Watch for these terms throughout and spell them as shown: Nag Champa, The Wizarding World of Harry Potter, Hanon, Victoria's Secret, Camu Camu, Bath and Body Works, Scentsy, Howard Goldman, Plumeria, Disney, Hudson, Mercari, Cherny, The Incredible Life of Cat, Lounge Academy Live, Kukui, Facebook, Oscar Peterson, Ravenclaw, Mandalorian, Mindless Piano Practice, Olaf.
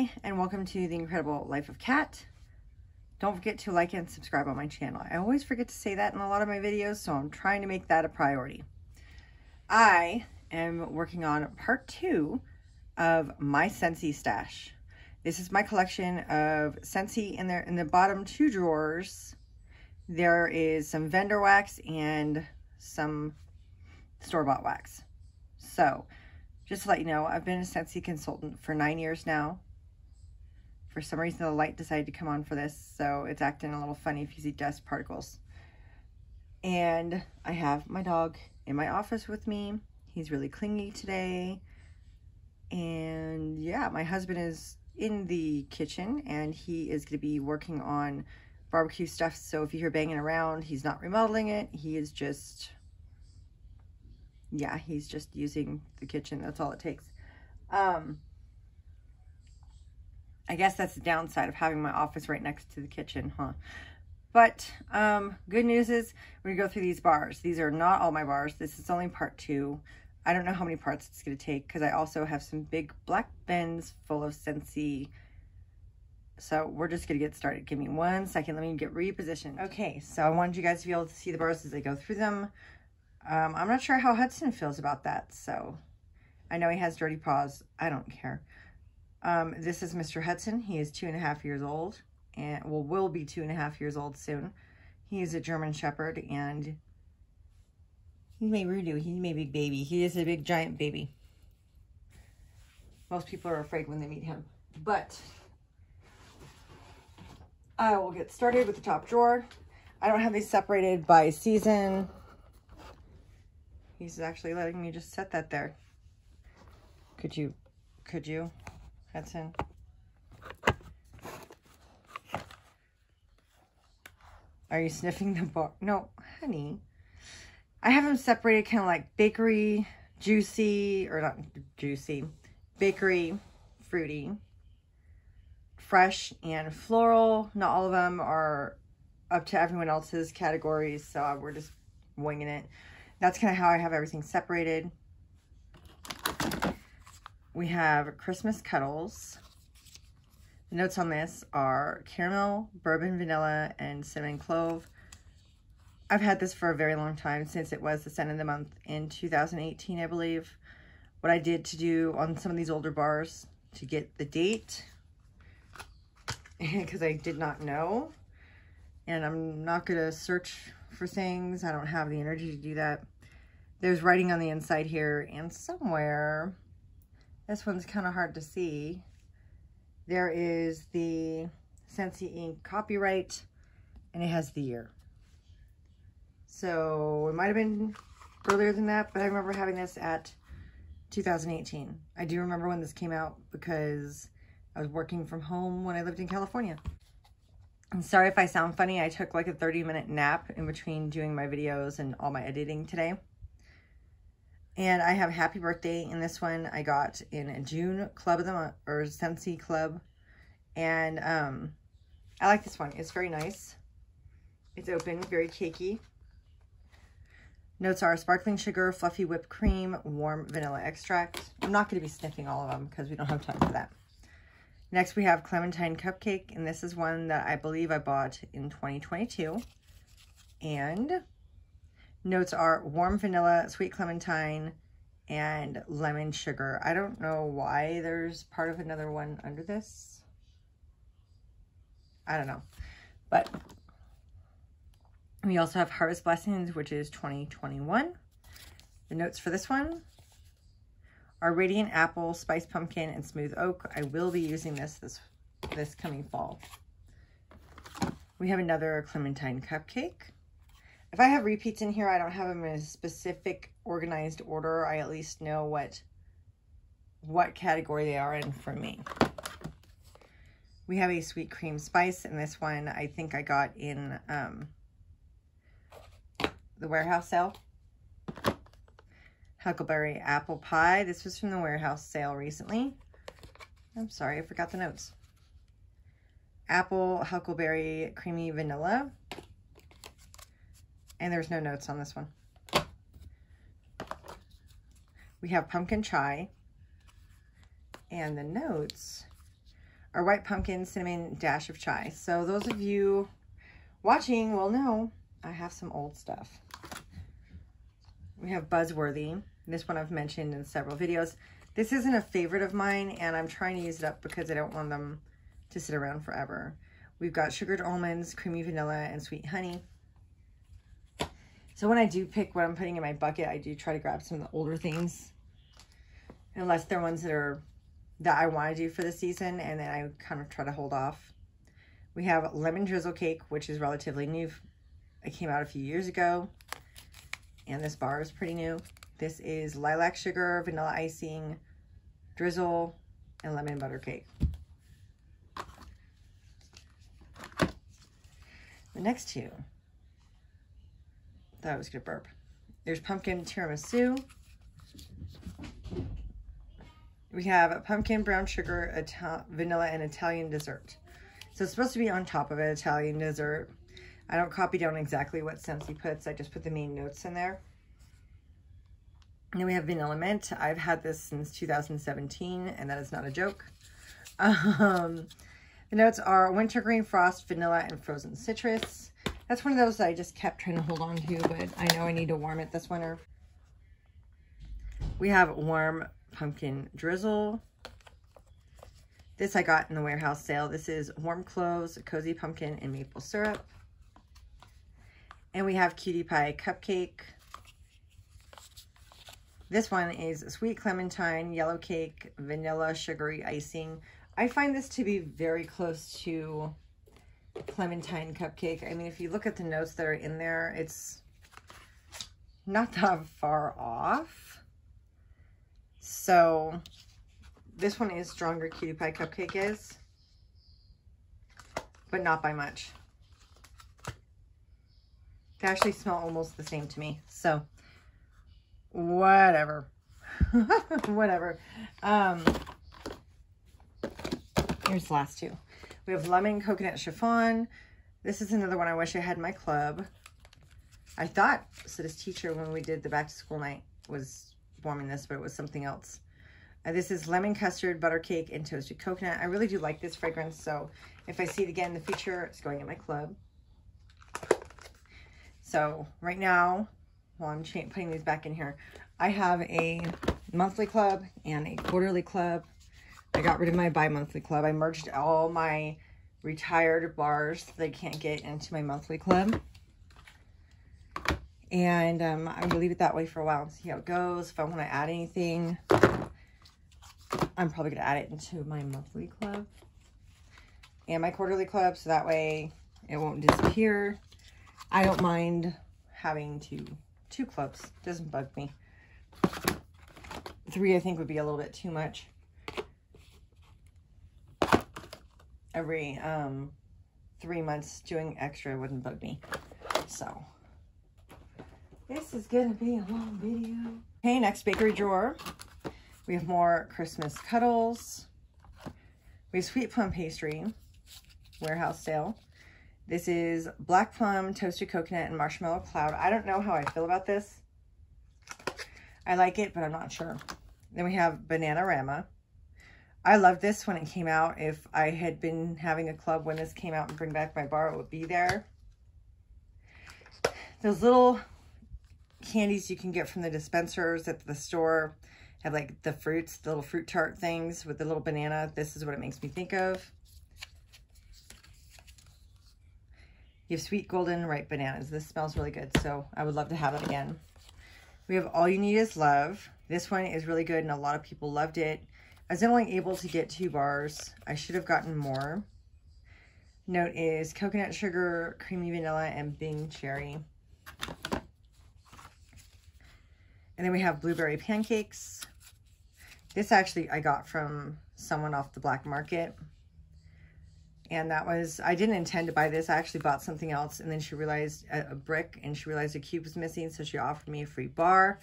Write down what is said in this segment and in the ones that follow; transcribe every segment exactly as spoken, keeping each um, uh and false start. Hi, and welcome to The Incredible Life of Cat. Don't forget to like and subscribe on my channel. I always forget to say that in a lot of my videos, so I'm trying to make that a priority. I am working on part two of my Scentsy stash. This is my collection of Scentsy. In there, in the bottom two drawers, there is some vendor wax and some store-bought wax. So, just to let you know, I've been a Scentsy consultant for nine years now. For some reason, the light decided to come on for this, so it's acting a little funny if you see dust particles. And I have my dog in my office with me. He's really clingy today. And yeah, my husband is in the kitchen, and he is going to be working on barbecue stuff. So if you hear banging around, he's not remodeling it. He is just... yeah, he's just using the kitchen. That's all it takes. Um, I guess that's the downside of having my office right next to the kitchen, huh? But um, good news is we're gonna go through these bars. These are not all my bars. This is only part two. I don't know how many parts it's gonna take because I also have some big black bins full of Scentsy. So we're just gonna get started. Give me one second. Let me get repositioned. Okay, so I wanted you guys to be able to see the bars as I go through them. Um, I'm not sure how Hudson feels about that, so I know he has dirty paws. I don't care. Um, this is Mister Hudson. He is two and a half years old, and well, will be two and a half years old soon. He is a German Shepherd, and he's my Rudo. He's my big baby. He is a big giant baby. Most people are afraid when they meet him, but I will get started with the top drawer. I don't have these separated by season. He's actually letting me just set that there. Could you, could you, Hudson? Are you sniffing the bar? No, honey. I have them separated kind of like bakery, juicy, or not juicy, bakery, fruity, fresh, and floral. Not all of them are up to everyone else's categories, so we're just winging it. That's kind of how I have everything separated. We have Christmas Cuddles. The notes on this are caramel, bourbon, vanilla, and cinnamon clove. I've had this for a very long time, since it was the scent of the month in two thousand eighteen, I believe. What I did to do on some of these older bars to get the date, because I did not know, and I'm not gonna search for things. I don't have the energy to do that. There's writing on the inside here, and somewhere, this one's kind of hard to see, there is the Scentsy ink copyright, and it has the year. So it might have been earlier than that, but I remember having this at two thousand eighteen. I do remember when this came out because I was working from home when I lived in California. I'm sorry if I sound funny. I took like a thirty minute nap in between doing my videos and all my editing today. And I have Happy Birthday in this one. I got in a June Club of the Month, or Scentsy Club. And um, I like this one. It's very nice. It's open, very cakey. Notes are sparkling sugar, fluffy whipped cream, warm vanilla extract. I'm not going to be sniffing all of them because we don't have time for that. Next, we have Clementine Cupcake, and this is one that I believe I bought in twenty twenty-two. And notes are warm vanilla, sweet clementine, and lemon sugar. I don't know why there's part of another one under this. I don't know. But we also have Harvest Blessings, which is twenty twenty-one. The notes for this one, our Radiant Apple, Spice Pumpkin, and Smooth Oak. I will be using this this this coming fall. We have another Clementine Cupcake. If I have repeats in here, I don't have them in a specific organized order. I at least know what, what category they are in for me. We have a Sweet Cream Spice, and this one I think I got in um, the warehouse sale. Huckleberry Apple Pie. This was from the warehouse sale recently. I'm sorry, I forgot the notes. Apple, Huckleberry, Creamy Vanilla. And there's no notes on this one. We have Pumpkin Chai. And the notes our white pumpkin cinnamon dash of chai. So those of you watching will know I have some old stuff. We have Buzzworthy. This one I've mentioned in several videos. This isn't a favorite of mine, and I'm trying to use it up because I don't want them to sit around forever. We've got sugared almonds, creamy vanilla, and sweet honey. So when I do pick what I'm putting in my bucket, I do try to grab some of the older things, unless they're ones that are that I want to do for the season, and then I kind of try to hold off. We have lemon drizzle cake, which is relatively new. It came out a few years ago, and this bar is pretty new. This is lilac sugar, vanilla icing, drizzle, and lemon butter cake. The next two. Thought I was gonna burp. There's pumpkin tiramisu. We have a pumpkin brown sugar, Ital vanilla, and Italian dessert. So it's supposed to be on top of an Italian dessert. I don't copy down exactly what Scentsy puts. I just put the main notes in there. And then we have vanilla mint. I've had this since two thousand seventeen, and that is not a joke. Um, the notes are wintergreen, frost, vanilla, and frozen citrus. That's one of those that I just kept trying to hold on to, but I know I need to warm it this winter. We have warm pumpkin drizzle. This I got in the warehouse sale. This is warm cloves, cozy pumpkin, and maple syrup. And we have cutie pie cupcake. This one is sweet clementine, yellow cake, vanilla, sugary icing. I find this to be very close to clementine cupcake. I mean, if you look at the notes that are in there, it's not that far off. So this one is stronger, cutie pie cupcake is, but not by much. They actually smell almost the same to me, so whatever. Whatever. Um, here's the last two. We have lemon coconut chiffon. This is another one I wish I had in my club. I thought Sida's teacher, when we did the back to school night, was warming this, but it was something else. Uh, this is lemon custard, butter cake, and toasted coconut. I really do like this fragrance, so if I see it again in the future, it's going in my club. So right now, while I'm putting these back in here, I have a monthly club and a quarterly club. I got rid of my bi-monthly club. I merged all my retired bars so they can't get into my monthly club. And um, I will leave it that way for a while and see how it goes. If I want to add anything, I'm probably going to add it into my monthly club and my quarterly club, so that way it won't disappear. I don't mind having two, two clubs. It doesn't bug me. Three, I think, would be a little bit too much. Every um, three months doing extra wouldn't bug me. So this is going to be a long video. Okay, next bakery drawer. We have more Christmas cuddles. We have sweet plum pastry, warehouse sale. This is black plum, toasted coconut, and marshmallow cloud. I don't know how I feel about this. I like it, but I'm not sure. Then we have Bananarama. I loved this when it came out. If I had been having a club when this came out and bring back my bar, it would be there. Those little candies you can get from the dispensers at the store have like the fruits, the little fruit tart things with the little banana. This is what it makes me think of. You have sweet golden ripe bananas. This smells really good, so I would love to have it again. We have All You Need Is Love. This one is really good, and a lot of people loved it. I was only able to get two bars. I should have gotten more. Note is coconut sugar, creamy vanilla, and Bing cherry. And then we have blueberry pancakes. This actually I got from someone off the black market. And that was, I didn't intend to buy this. I actually bought something else, and then she realized a, a brick, and she realized a cube was missing, so she offered me a free bar,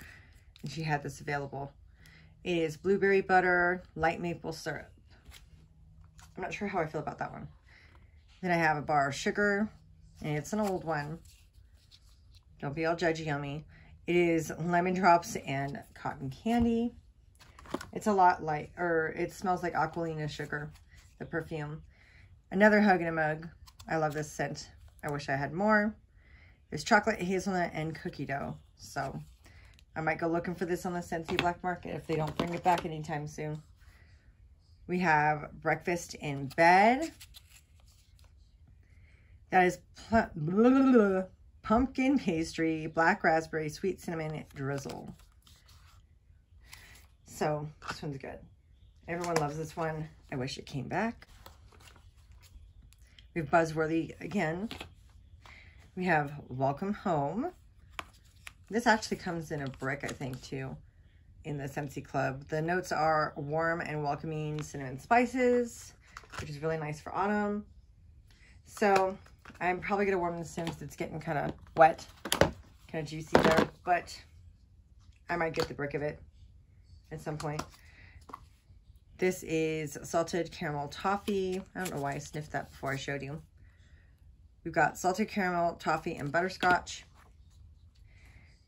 and she had this available. It is blueberry butter, light maple syrup. I'm not sure how I feel about that one. Then I have a bar of sugar, and it's an old one. Don't be all judgy on me. It is lemon drops and cotton candy. It's a lot light, or it smells like Aquilina sugar. the perfume. Another Hug in a Mug. I love this scent. I wish I had more. There's chocolate, hazelnut, and cookie dough. So I might go looking for this on the Scentsy black market if they don't bring it back anytime soon. We have Breakfast in Bed. That is blah, blah, blah, blah, pumpkin pastry, black raspberry, sweet cinnamon drizzle. So this one's good. Everyone loves this one. I wish it came back. We have Buzzworthy again. We have Welcome Home. This actually comes in a brick, I think, too, in the Scentsy Club. The notes are warm and welcoming cinnamon spices, which is really nice for autumn. So I'm probably going to warm this in since it's getting kind of wet, kind of juicy there, but I might get the brick of it at some point. This is Salted Caramel Toffee. I don't know why I sniffed that before I showed you. We've got Salted Caramel Toffee and Butterscotch.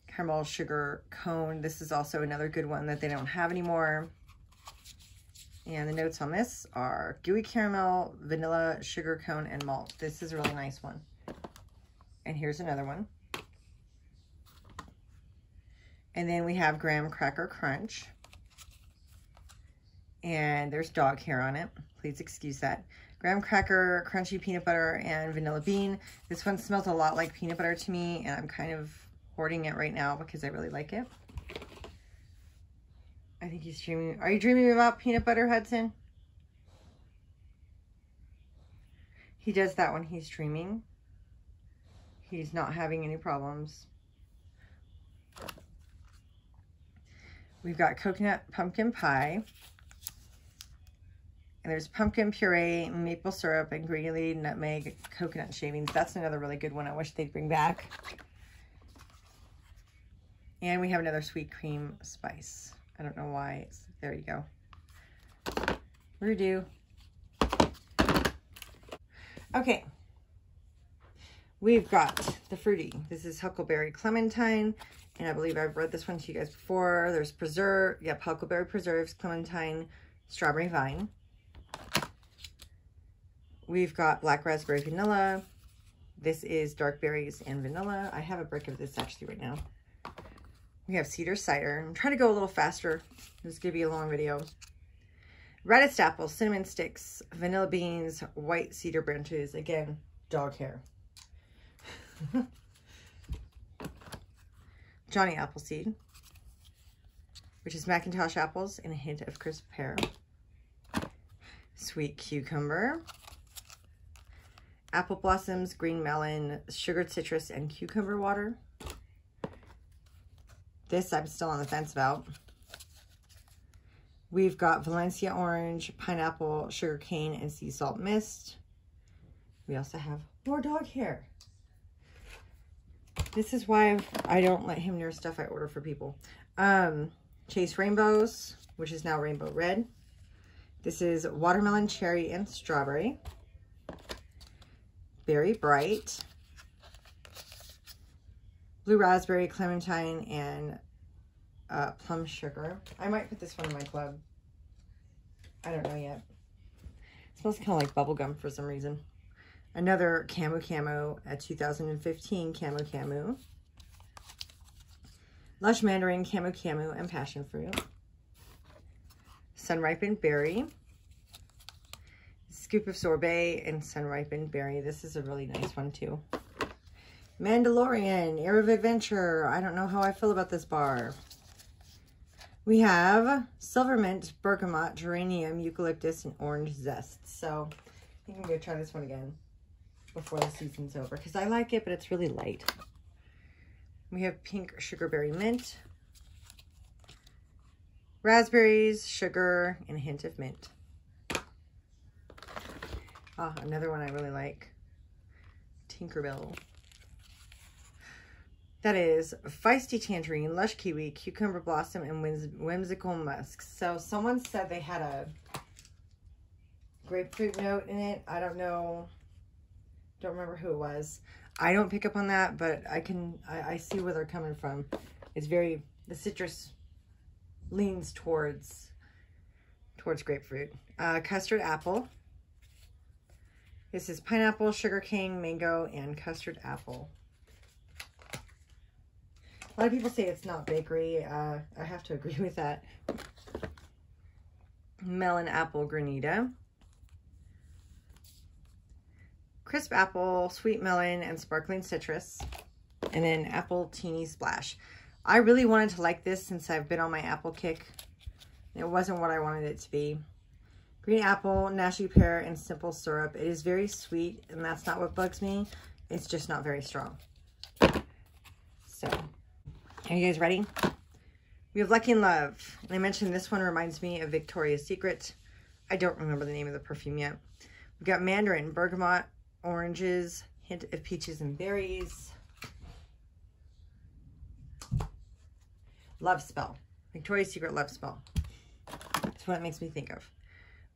Caramel Sugar Cone. This is also another good one that they don't have anymore. And the notes on this are Gooey Caramel, Vanilla, Sugar Cone, and Malt. This is a really nice one. And here's another one. And then we have Graham Cracker Crunch. And there's dog hair on it. Please excuse that. Graham Cracker, Crunchy Peanut Butter, and Vanilla Bean. This one smells a lot like peanut butter to me, and I'm kind of hoarding it right now because I really like it. I think he's dreaming. Are you dreaming about peanut butter, Hudson? He does that when he's dreaming. He's not having any problems. We've got Coconut Pumpkin Pie. And there's pumpkin puree, maple syrup, and granulated nutmeg coconut shavings. That's another really good one I wish they'd bring back. And we have another sweet cream spice. I don't know why. It's, there you go. Redo. Okay. We've got the fruity. This is Huckleberry Clementine. And I believe I've read this one to you guys before. There's preserve. Yep, Huckleberry Preserves, Clementine, Strawberry Vine. We've got Black Raspberry Vanilla. This is Dark Berries and Vanilla. I have a brick of this actually right now. We have Cedar Cider. I'm trying to go a little faster. This is going to be a long video. Reddest Apple, Cinnamon Sticks, Vanilla Beans, White Cedar Branches. Again, dog hair. Johnny Appleseed, which is Macintosh apples and a hint of crisp pear. Sweet Cucumber. Apple Blossoms, Green Melon, Sugared Citrus, and Cucumber Water. This I'm still on the fence about. We've got Valencia Orange, Pineapple, Sugar Cane, and Sea Salt Mist. We also have more dog hair. This is why I've, I don't let him near stuff I order for people. Um, Chase Rainbows, which is now Rainbow Red. This is Watermelon, Cherry, and Strawberry. Berry Bright. Blue Raspberry, Clementine, and uh, Plum Sugar. I might put this one in my club. I don't know yet. It smells kind of like bubblegum for some reason. Another Camu Camu, a two thousand fifteen Camu Camu. Lush Mandarin, Camu Camu, and Passion Fruit. Sun Ripened Berry. Scoop of Sorbet, and Sun Ripened Berry. This is a really nice one too. Mandalorian, Air of Adventure. I don't know how I feel about this bar. We have Silver Mint, Bergamot, Geranium, Eucalyptus, and Orange Zest. So I think I'm going to try this one again before the season's over because I like it, but it's really light. We have Pink Sugarberry Mint, raspberries, sugar, and a hint of mint. Ah, oh, another one I really like, Tinkerbell. That is Feisty Tangerine, Lush Kiwi, Cucumber Blossom, and whims Whimsical Musk. So someone said they had a grapefruit note in it. I don't know. Don't remember who it was. I don't pick up on that, but I can, I, I see where they're coming from. It's very, the citrus leans towards, towards grapefruit. Uh, custard Apple, This is pineapple, sugar cane, mango, and custard apple. A lot of people say it's not bakery. Uh, I have to agree with that. Melon apple granita. Crisp apple, sweet melon, and sparkling citrus. And then apple teeny splash. I really wanted to like this since I've been on my apple kick. It wasn't what I wanted it to be. Green apple, nashi pear, and simple syrup. It is very sweet, and that's not what bugs me. It's just not very strong. So, are you guys ready? We have Lucky and Love. And I mentioned this one reminds me of Victoria's Secret. I don't remember the name of the perfume yet. We've got mandarin, bergamot, oranges, hint of peaches and berries. Love Spell. Victoria's Secret Love Spell. That's what it makes me think of.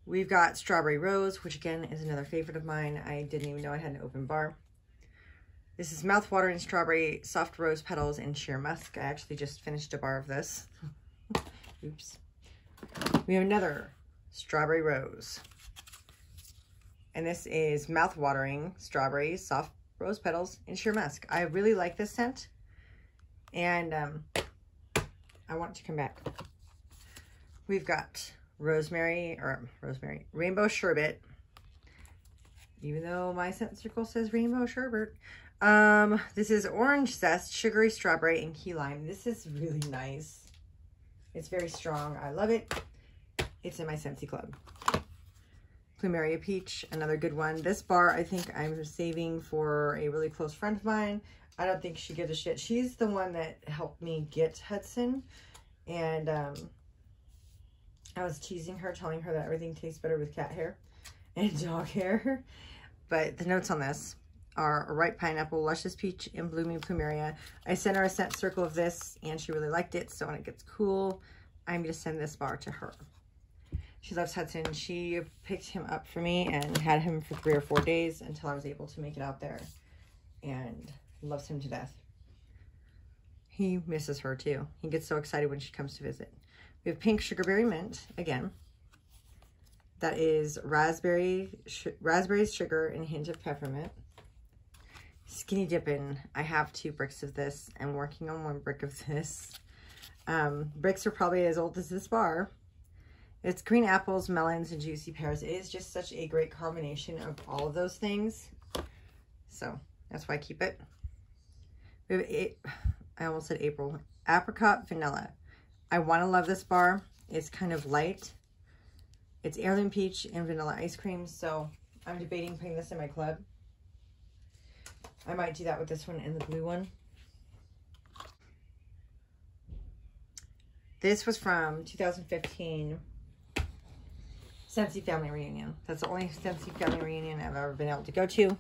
We've got Strawberry Rose, which again is another favorite of mine. I didn't even know I had an open bar. This is Mouthwatering Strawberry, Soft Rose Petals, and Sheer Musk. I actually just finished a bar of this. Oops. We have another Strawberry Rose. And this is Mouthwatering Strawberry, Soft Rose Petals, and Sheer Musk. I really like this scent. And um, I want it to come back. We've got Rosemary, or Rosemary, Rainbow Sherbet. Even though my scent circle says Rainbow Sherbet. Um, this is Orange Zest, Sugary Strawberry, and Key Lime. This is really nice. It's very strong. I love it. It's in my Scentsy Club. Plumeria Peach, another good one. This bar, I think I'm saving for a really close friend of mine. I don't think she gives a shit. She's the one that helped me get Hudson. And, um... I was teasing her, telling her that everything tastes better with cat hair and dog hair. But the notes on this are ripe pineapple, luscious peach, and blooming plumeria. I sent her a scent circle of this, and she really liked it. So when it gets cool, I'm going to send this bar to her. She loves Hudson. She picked him up for me and had him for three or four days until I was able to make it out there. And loves him to death. He misses her, too. He gets so excited when she comes to visit. We have Pink Sugarberry Mint, again. That is raspberry, sh raspberry sugar, and hint of peppermint. Skinny Dippin'. I have two bricks of this. I'm working on one brick of this. Um, bricks are probably as old as this bar. It's green apples, melons, and juicy pears. It is just such a great combination of all of those things. So, that's why I keep it. We have eight, I almost said April. Apricot Vanilla. I want to love this bar. It's kind of light. It's heirloom peach and vanilla ice cream, so I'm debating putting this in my club. I might do that with this one and the blue one. This was from two thousand fifteen Scentsy Family Reunion. That's the only Scentsy Family Reunion I've ever been able to go to. It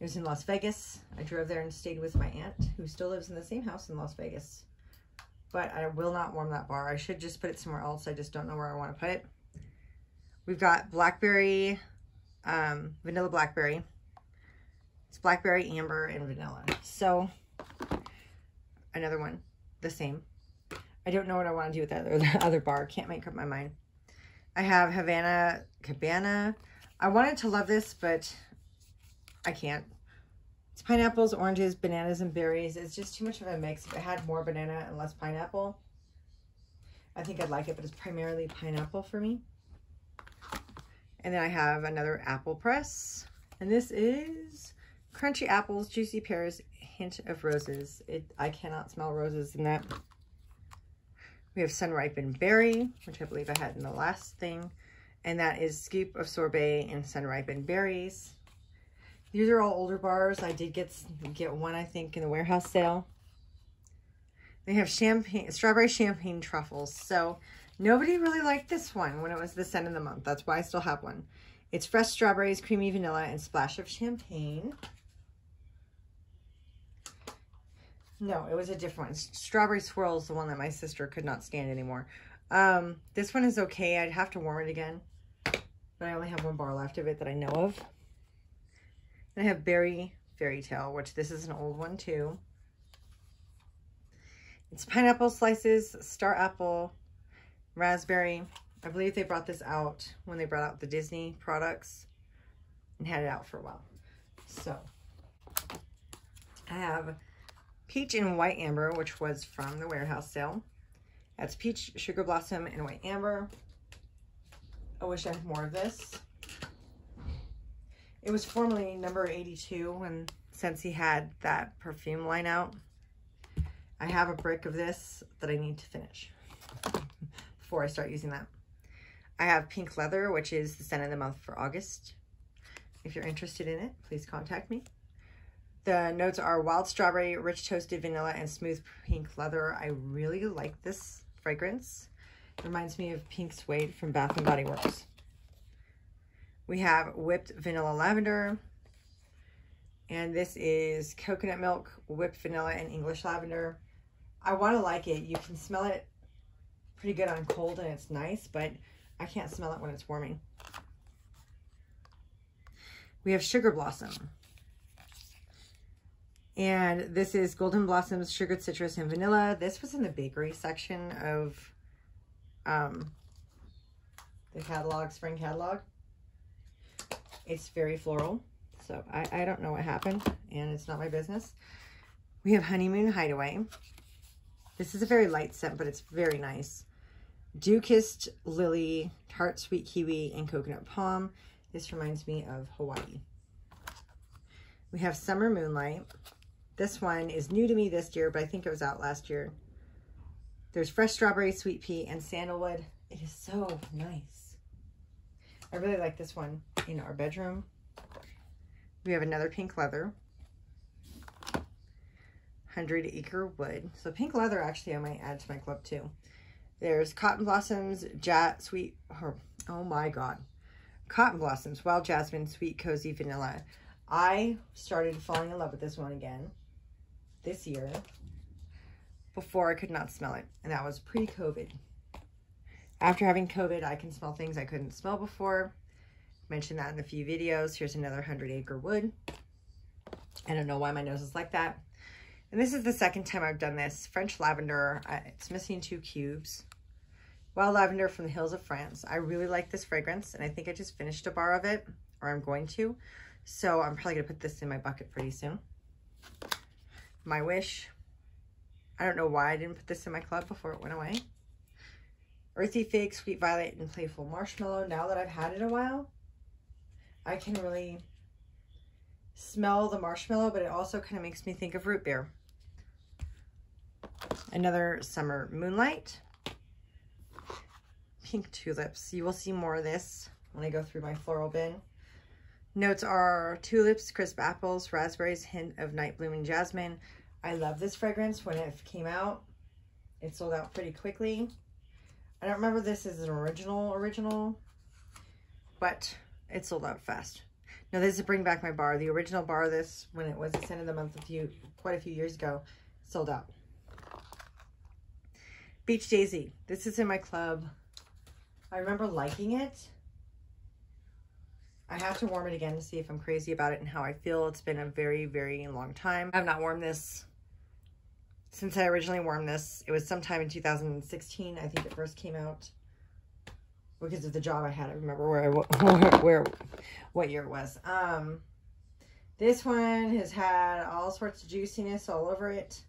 was in Las Vegas. I drove there and stayed with my aunt, who still lives in the same house in Las Vegas. But I will not warm that bar. I should just put it somewhere else. I just don't know where I want to put it. We've got blackberry, um, vanilla blackberry. It's blackberry, amber, and vanilla. So, another one, the same. I don't know what I want to do with that other, other bar. Can't make up my mind. I have Havana Cabana. I wanted to love this, but I can't. It's pineapples, oranges, bananas, and berries. It's just too much of a mix. If it had more banana and less pineapple, I think I'd like it, but it's primarily pineapple for me. And then I have another apple press. And this is crunchy apples, juicy pears, hint of roses. It, I cannot smell roses in that. We have sun-ripened berry, which I believe I had in the last thing. And that is scoop of sorbet and sun-ripened berries. These are all older bars. I did get get one, I think, in the warehouse sale. They have champagne, strawberry champagne truffles. So nobody really liked this one when it was the scent of the month. That's why I still have one. It's fresh strawberries, creamy vanilla, and splash of champagne. No, it was a different one. Strawberry swirl is the one that my sister could not stand anymore. Um, this one is okay. I'd have to warm it again. But I only have one bar left of it that I know of. I have Berry Fairy Tale, which this is an old one too. It's pineapple slices, star apple, raspberry. I believe they brought this out when they brought out the Disney products. and had it out for a while. So I have peach and white amber, which was from the warehouse sale. That's peach, sugar blossom, and white amber. I wish I had more of this. It was formerly number eighty-two when Scentsy had that perfume line out. I have a brick of this that I need to finish before I start using that. I have pink leather, which is the scent of the month for August. If you're interested in it, please contact me. The notes are wild strawberry, rich toasted vanilla, and smooth pink leather. I really like this fragrance. It reminds me of pink suede from Bath and Body Works. We have whipped vanilla lavender. And this is coconut milk, whipped vanilla, and English lavender. I want to like it. You can smell it pretty good on cold and it's nice, but I can't smell it when it's warming. We have sugar blossom. And this is golden blossoms, sugared citrus, and vanilla. This was in the bakery section of um, the catalog, spring catalog. It's very floral. So I, I don't know what happened, and it's not my business. We have Honeymoon Hideaway. This is a very light scent, but it's very nice. Dew-Kissed Lily, Tart Sweet Kiwi, and Coconut Palm. This reminds me of Hawaii. We have Summer Moonlight. This one is new to me this year, but I think it was out last year. There's Fresh Strawberry, Sweet Pea, and Sandalwood. It is so nice. I really like this one in our bedroom. We have another pink leather, one hundred acre wood. So pink leather, actually, I might add to my club too. There's cotton blossoms, jat, sweet, oh, oh my God. Cotton blossoms, wild jasmine, sweet, cozy, vanilla. I started falling in love with this one again this year. Before I could not smell it, and that was pre-COVID. After having COVID, I can smell things I couldn't smell before. Mentioned that in a few videos. Here's another one hundred acre wood. I don't know why my nose is like that. And this is the second time I've done this. French lavender. Uh, it's missing two cubes. Wild lavender from the hills of France. I really like this fragrance, and I think I just finished a bar of it, or I'm going to. So I'm probably going to put this in my bucket pretty soon. My Wish. I don't know why I didn't put this in my club before it went away. Earthy Fig, Sweet Violet, and Playful Marshmallow. Now that I've had it a while, I can really smell the marshmallow, but it also kind of makes me think of root beer. Another Summer Moonlight. Pink tulips. You will see more of this when I go through my floral bin. Notes are tulips, crisp apples, raspberries, hint of night blooming jasmine. I love this fragrance. When it came out, it sold out pretty quickly. I don't remember this as an original original, but it sold out fast. Now this is Bring Back My Bar. The original bar of this, when it was the scent of the month a few, quite a few years ago, sold out. Beach Daisy. This is in my club. I remember liking it. I have to warm it again to see if I'm crazy about it and how I feel. It's been a very, very long time. I've not warmed this since I originally warmed this. It was sometime in two thousand sixteen. I think it first came out. Because of the job I had, I remember where I where, where what year it was. Um, this one has had all sorts of juiciness all over it,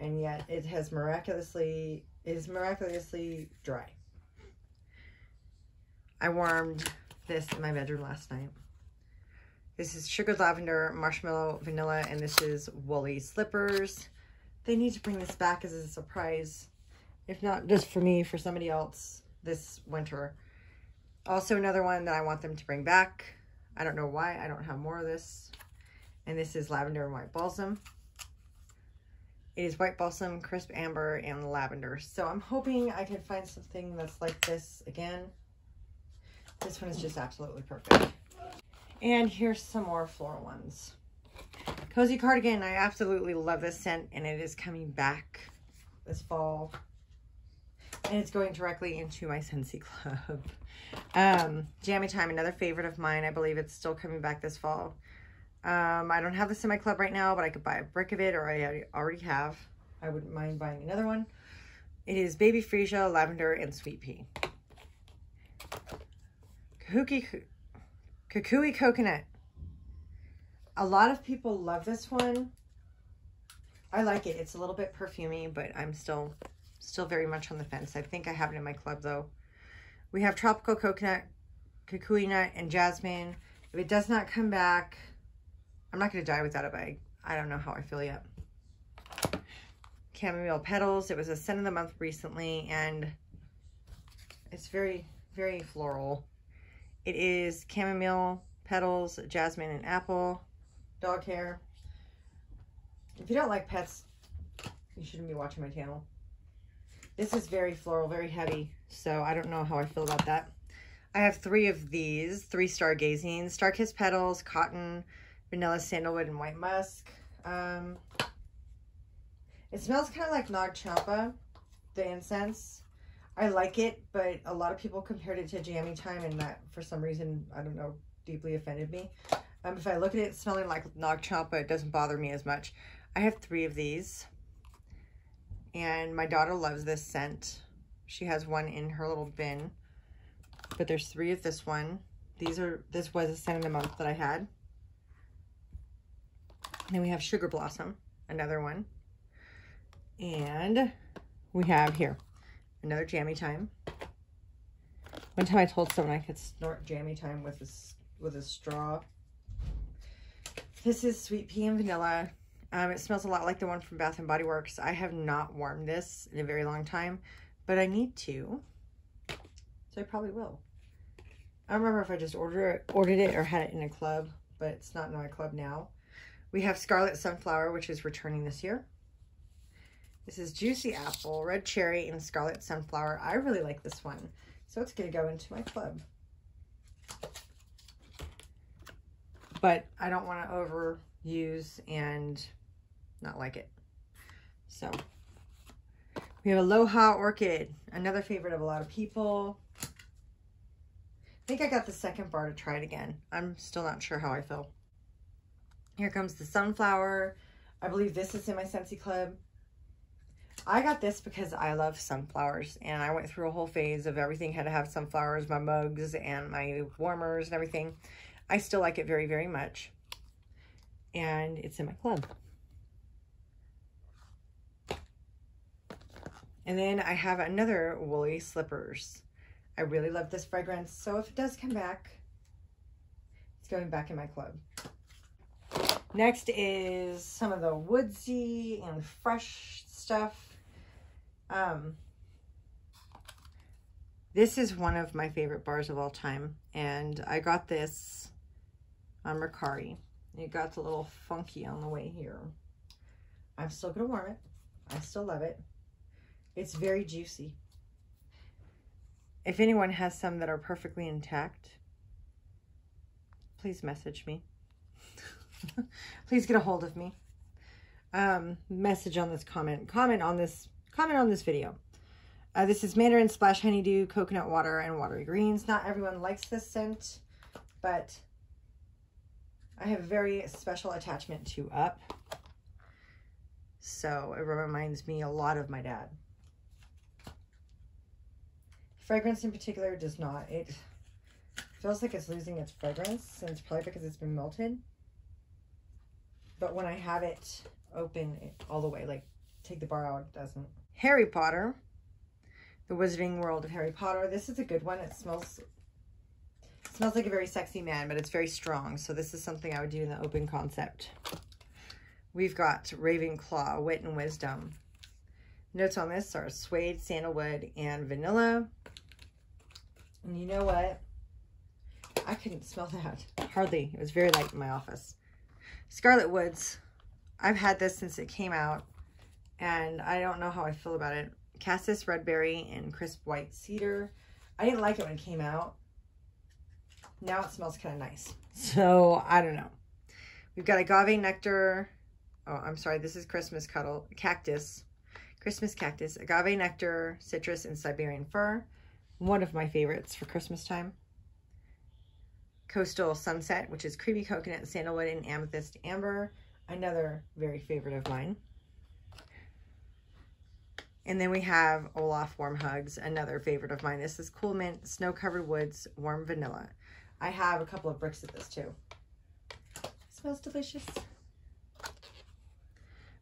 and yet it has miraculously is miraculously dry. I warmed this in my bedroom last night. This is sugared lavender, marshmallow, vanilla, and this is woolly slippers. They need to bring this back as a surprise, if not just for me, for somebody else this winter. Also another one that I want them to bring back. I don't know why I don't have more of this. And this is lavender and white balsam. It is white balsam, crisp amber, and lavender. So I'm hoping I can find something that's like this again. This one is just absolutely perfect. And here's some more floral ones. Cozy Cardigan. I absolutely love this scent, and it is coming back this fall. And it's going directly into my Scentsy Club. Um, Jammy Time, another favorite of mine. I believe it's still coming back this fall. Um, I don't have this in my club right now, but I could buy a brick of it, or I already have. I wouldn't mind buying another one. It is Baby Freesia, Lavender, and Sweet Pea. Kukui Coconut. A lot of people love this one. I like it. It's a little bit perfumey, but I'm still still very much on the fence. I think I have it in my club, though. We have Tropical Coconut, Kukui Nut, and Jasmine. If it does not come back, I'm not going to die without a bag. I don't know how I feel yet. Chamomile Petals. It was a scent of the month recently, and it's very, very floral. It is chamomile petals, jasmine, and apple. Dog hair. If you don't like pets, you shouldn't be watching my channel. This is very floral, very heavy, so I don't know how I feel about that. I have three of these, three stargazing. Star-Kissed Petals, Cotton, Vanilla, Sandalwood, and White Musk. Um, it smells kind of like Nag Champa, the incense. I like it, but a lot of people compared it to Jammy Time, and that, for some reason, I don't know, deeply offended me. Um, if I look at it smelling like Nag Champa, it doesn't bother me as much. I have three of these, and my daughter loves this scent. She has one in her little bin, but there's three of this one. These are, this was a scent of the month that I had. And then we have Sugar Blossom, another one. And we have here, another Jammy Time. One time I told someone I could snort Jammy Time with a, with a straw. This is Sweet Pea and Vanilla. Um, it smells a lot like the one from Bath and Body Works. I have not worn this in a very long time, but I need to, so I probably will. I don't remember if I just order it, ordered it or had it in a club, but it's not in my club now. We have Scarlet Sunflower, which is returning this year. This is Juicy Apple, Red Cherry, and Scarlet Sunflower. I really like this one, so it's going to go into my club. But I don't want to overuse and not like it. So we have Aloha Orchid, another favorite of a lot of people. I think I got the second bar to try it again. I'm still not sure how I feel. Here comes the Sunflower. I believe this is in my Scentsy Club. I got this because I love sunflowers, and I went through a whole phase of everything had to have sunflowers, my mugs and my warmers and everything. I still like it very, very much, and it's in my club. And then I have another Woolly Slippers. I really love this fragrance, so if it does come back, it's going back in my club. Next is some of the woodsy and fresh stuff. Um, this is one of my favorite bars of all time, and I got this on Mercari. It got a little funky on the way here. I'm still gonna warm it. I still love it. It's very juicy. If anyone has some that are perfectly intact, please message me. Please get a hold of me. Um, message on this comment. Comment on this, comment on this video. Uh, this is Mandarin Splash Honeydew, Coconut Water, and Watery Greens. Not everyone likes this scent, but I have a very special attachment to Up. So it reminds me a lot of my dad. Fragrance in particular does not. It feels like it's losing its fragrance, and it's probably because it's been melted. But when I have it open all the way, like take the bar out, it doesn't. Harry Potter. The Wizarding World of Harry Potter. This is a good one. It smells it smells like a very sexy man, but it's very strong. So this is something I would do in the open concept. We've got Ravenclaw, Wit and Wisdom. Notes on this are suede, sandalwood, and vanilla. And you know what? I couldn't smell that. Hardly. It was very light in my office. Scarlet Woods. I've had this since it came out, and I don't know how I feel about it. Cassis, Red Berry, and Crisp White Cedar. I didn't like it when it came out. Now it smells kind of nice. So, I don't know. We've got Agave Nectar. Oh, I'm sorry. This is Christmas cuddle, Cactus. Christmas Cactus. Agave Nectar, Citrus, and Siberian Fir. One of my favorites for Christmas time. Coastal Sunset, which is Creamy Coconut, Sandalwood, and Amethyst Amber. Another very favorite of mine. And then we have Olaf Warm Hugs, another favorite of mine. This is Cool Mint, Snow Covered Woods, Warm Vanilla. I have a couple of bricks of this too. It's Smells delicious.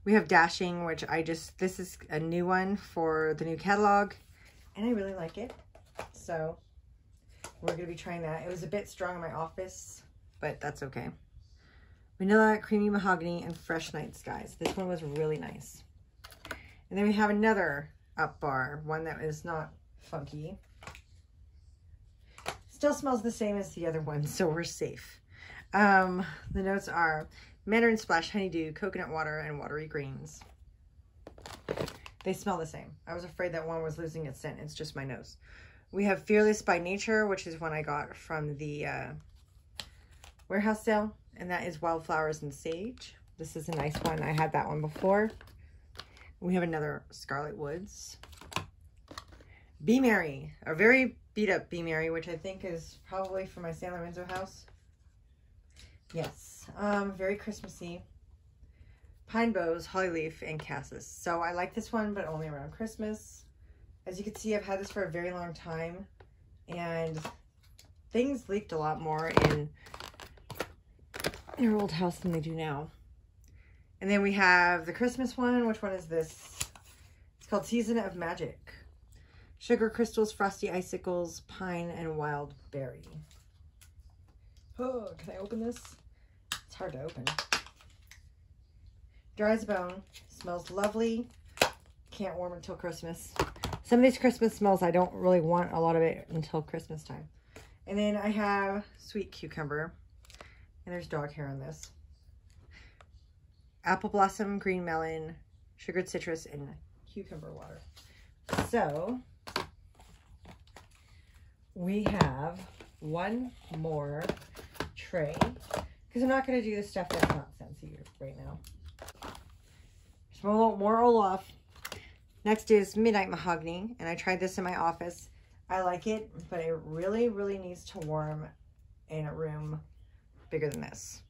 We have Dashing, which I just, this is a new one for the new catalog. And I really like it. So we're going to be trying that. It was a bit strong in my office, but that's okay. Vanilla, Creamy Mahogany, and Fresh Night Skies. This one was really nice. And then we have another Up Bar, one that is not funky. Still smells the same as the other one, so we're safe. Um, the notes are Mandarin Splash, Honeydew, Coconut Water, and Watery Greens. They smell the same. I was afraid that one was losing its scent. It's just my nose. We have Fearless by Nature, which is one I got from the uh, warehouse sale. And that is Wildflowers and Sage. This is a nice one. I had that one before. We have another Scarlet Woods. Be Merry, a very beat up Be Merry, which I think is probably from my San Lorenzo house. Yes, um, very Christmassy. Pine Boughs, Holly Leaf, and Cassis. So I like this one, but only around Christmas. As you can see, I've had this for a very long time, and things leaked a lot more in your old house than they do now. And then we have the Christmas one. Which one is this? It's called Season of Magic. Sugar Crystals, Frosty Icicles, Pine, and Wild Berry. Oh, can I open this? It's hard to open. Dry as a bone. Smells lovely. Can't warm until Christmas. Some of these Christmas smells, I don't really want a lot of it until Christmas time. And then I have Sweet Cucumber. And there's dog hair on this. Apple Blossom, Green Melon, Sugared Citrus, and Cucumber Water. So, we have one more tray, because I'm not going to do the stuff that's not Scentsy right now. There's more, more Olaf. Next is Midnight Mahogany, and I tried this in my office. I like it, but it really, really needs to warm in a room bigger than this.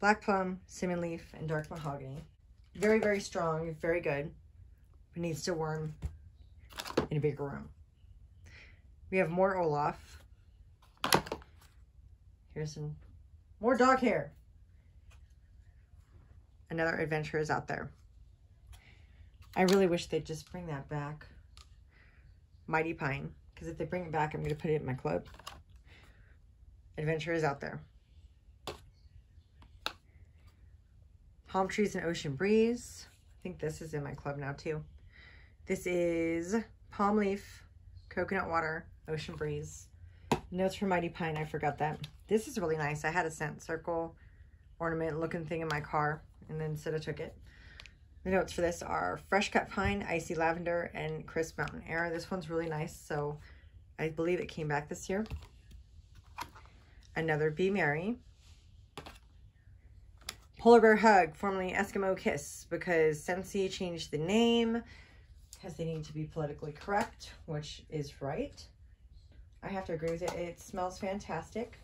Black Plum, Cinnamon Leaf, and Dark Mahogany. Very, very strong, very good. It needs to warm in a bigger room. We have more Olaf. Here's some more dog hair. Another Adventure is Out There. I really wish they'd just bring that back. Mighty Pine, because if they bring it back, I'm going to put it in my club. Adventure is Out There. Palm Trees and Ocean Breeze. I think this is in my club now too. This is Palm Leaf, Coconut Water, Ocean Breeze. Notes from Mighty Pine, I forgot that. This is really nice. I had a scent circle ornament looking thing in my car and then Sita took it. The notes for this are Fresh Cut Pine, Icy Lavender, and Crisp Mountain Air. This one's really nice, so I believe it came back this year. Another Be Merry. Polar Bear Hug, formerly Eskimo Kiss, because Scentsy changed the name because they need to be politically correct, which is right. I have to agree with it. It smells fantastic.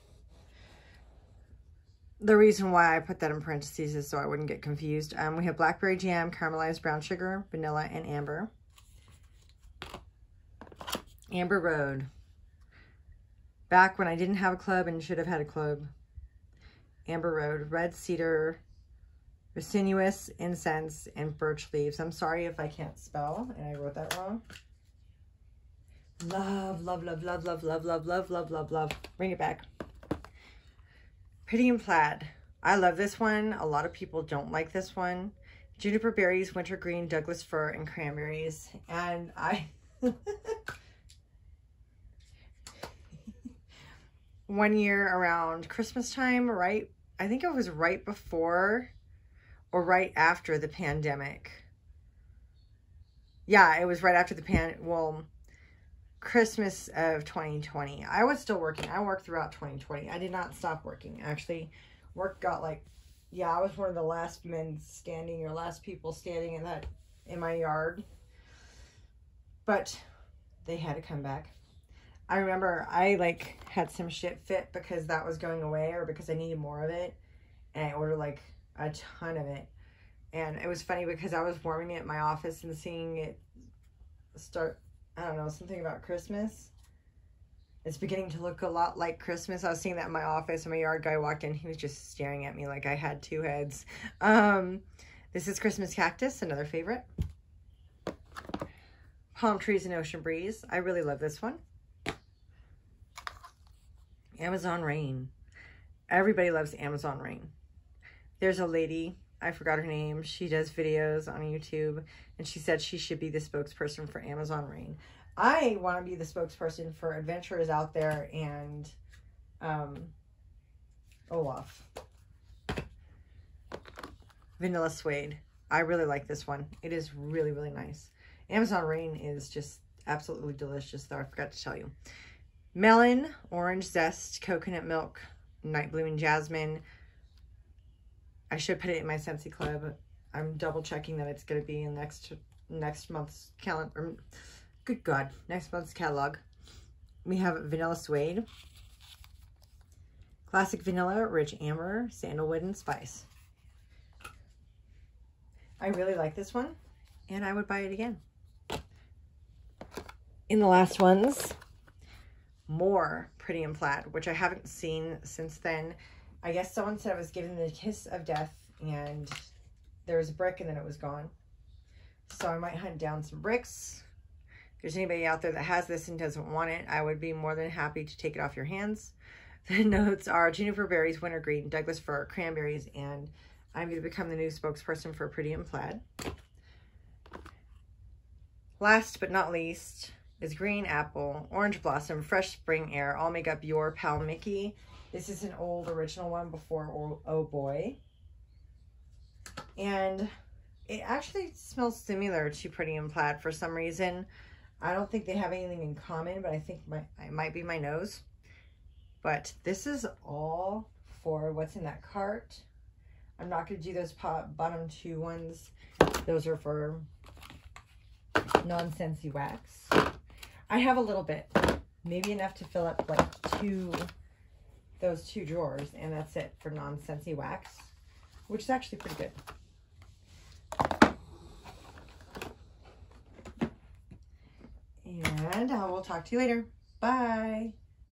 The reason why I put that in parentheses is so I wouldn't get confused. Um, we have Blackberry Jam, Caramelized Brown Sugar, Vanilla, and Amber. Amber Road. Back when I didn't have a club and should have had a club. Amber Road, Red Cedar, Resinous Incense, and Birch Leaves. I'm sorry if I can't spell and I wrote that wrong. Love, love, love, love, love, love, love, love, love, love, love. Bring it back. Pretty and Plaid. I love this one. A lot of people don't like this one. Juniper Berries, Wintergreen, Douglas Fir, and Cranberries. And I... One year around Christmas time, right? I think it was right before or right after the pandemic. Yeah, it was right after the pan. Well, Christmas of twenty twenty. I was still working. I worked throughout twenty twenty. I did not stop working. Actually, work got like, yeah, I was one of the last men standing or last people standing in that, in my yard. But they had to come back. I remember I like had some shit fit because that was going away or because I needed more of it. And I ordered like a ton of it. And it was funny because I was warming it in my office and seeing it start, I don't know, something about Christmas. It's beginning to look a lot like Christmas. I was seeing that in my office and my yard guy walked in. He was just staring at me like I had two heads. Um, this is Christmas Cactus, another favorite. Palm Trees and Ocean Breeze. I really love this one. Amazon Rain. Everybody loves Amazon Rain. There's a lady, I forgot her name. She does videos on YouTube and she said she should be the spokesperson for Amazon Rain. I want to be the spokesperson for adventurers out there and um, Olaf. Vanilla Suede. I really like this one. It is really, really nice. Amazon Rain is just absolutely delicious, though I forgot to tell you. Melon, Orange Zest, Coconut Milk, Night Blooming Jasmine. I should put it in my Scentsy Club. I'm double checking that it's going to be in next next month's calendar. Good God, next month's catalog. We have Vanilla Suede, Classic Vanilla, Rich Amber, Sandalwood, and Spice. I really like this one, and I would buy it again. In the last ones, more Pretty and Plaid, which I haven't seen since then. I guess someone said I was given the kiss of death, and there was a brick, and then it was gone. So I might hunt down some bricks. If there's anybody out there that has this and doesn't want it, I would be more than happy to take it off your hands. The notes are juniper berries, wintergreen, Douglas fir, cranberries, and I'm going to become the new spokesperson for Pretty and Plaid. Last but not least is green apple, orange blossom, fresh spring air, all make up your pal Mickey. This is an old original one before oh, oh boy. And it actually smells similar to Pretty and Plaid for some reason. I don't think they have anything in common, but I think my, it might be my nose. But this is all for what's in that cart. I'm not going to do those pot, bottom two ones. Those are for non-Scentsy wax. I have a little bit, maybe enough to fill up like two, those two drawers, and that's it for non-Scentsy wax, which is actually pretty good. And I will talk to you later. Bye.